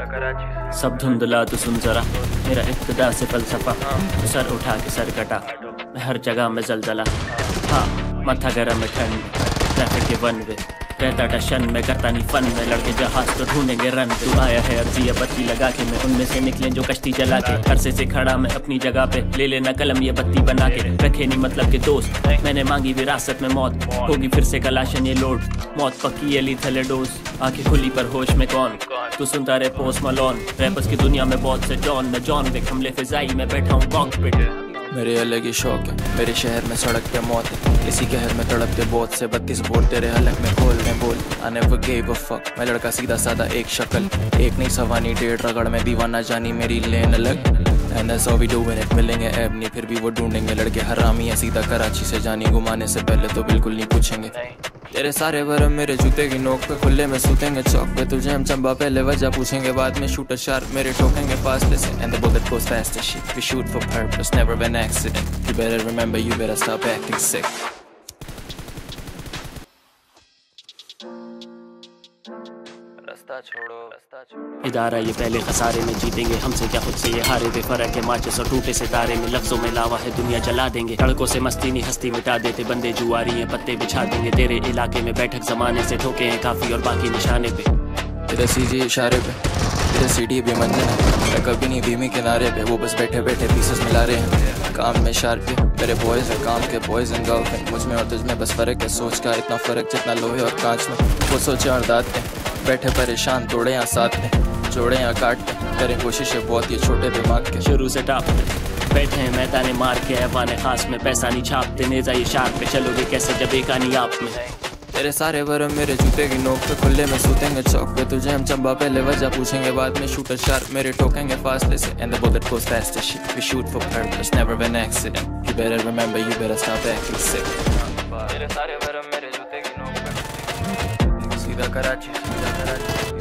सब धुंधला तो सुन जरा, मेरा इब्तिदा से फलसफा। सर उठा के सर कटा, हर जगह में जलजला। हाँ माथा गरम में ठंड, ट्रैफिक के वन वे, रहता टशन में करता नहीं फन में। लड़के जहाज तो ढूंढेंगे रन। तू आया है अर्जी बत्ती लगा के, मैं उनमें से निकले जो कश्ती जला के। अरसे से खड़ा मैं अपनी जगह पे, ले लेना कलम ये बत्ती बना के। रखे नहीं मतलब के दोस्त, मैंने मांगी विरासत में मौत। होगी फिर से कलाशन ये लोड, मौत पक्की ये लीथल डोज। आंखें खुली पर होश में कौन, तू सुनता रहे पोस्ट मलोन। रैपर्स की दुनिया में बहुत से जॉन, मैं जॉन विक हमले फिजाई में बैठा हूँ कॉकपिट। मेरे अलग ही शौक है, मेरे शहर में सड़क पे मौत है। इसी कहर में तड़पते बहुत से 32 बोल, तेरे हलक में खोल में बोल। I never gave a fuck, मैं लड़का सीधा साधा, एक शक्ल एक नहीं सवानी, डेढ़ रगड़ में दीवाना जानी, मेरी लेन अलग। And that's all we doing it, मिलेंगे ऐप नहीं फिर भी वो ढूंढेंगे। लड़के हरामी है सीधा कराची से जानी, घुमाने से पहले तो बिल्कुल नहीं पूछेंगे। तेरे सारे भरम मेरे जूते की नोक पे, खुले में सूतेंगे चौक पे। तुझे हम चंबा पहले वजह पूछेंगे, बाद में शूटर शार्प मेरे ठोकेंगे फास्ट से। And the bullet goes fast as shit, we shoot for purpose, never an accident. You better remember, you better stop acting sick. इदारा ये पहले खसारे में, जीतेंगे हमसे क्या खुद से ये हारे। बेफर्क है माचिस और टूटे सितारे में, लफ्जों में लावा है दुनिया जला देंगे। लड़कों से मस्ती नहीं हस्ती मिटा देते, बंदे जुआरी हैं पत्ते बिछा देंगे। तेरे इलाके में बैठक जमाने से, ठोके हैं काफी और बाकी निशाने पे। तेरा सीजी इशारे पे, तेरा सीढ़ी भी मंजिल है, मैं कभी नहीं धीमी किनारे पे। वो बस बैठे बैठे पीसेस मिला रहे हैं, काम में शार्प है। मेरे बॉयज है काम के, बॉयज एंड गर्ल है। मुझ में और तुझ में बस फर्क है, सोच का इतना फर्क जितना लोहे और कांच में। वो सोचे और दाँत में बैठे परेशान, तोड़े यहाँ साथ में, जोड़े यहाँ काट में। करें कोशिश है बहुत ये छोटे दिमाग के, शुरू से टाप बैठे हैं मैदाने मार के। ऐवाने खास में पैसा नहीं छापते, नेजा ये शार्प पे, चलोगे कैसे जब एक आनी आप में। तेरे सारे भरम मेरे जूते की नोक पे, खुले में सूतेंगे चौक पे। तुझे हम चंबा पहले वजह पूछेंगे, बाद में शूटर शार्प मेरे ठोकेंगे फासले से। And the bullet goes fast as shit, we shoot for purpose, never an accident. You better remember, you better stop acting sick. तेरे सारे भरम मेरे जूते की नोक पे, सीधा कराची।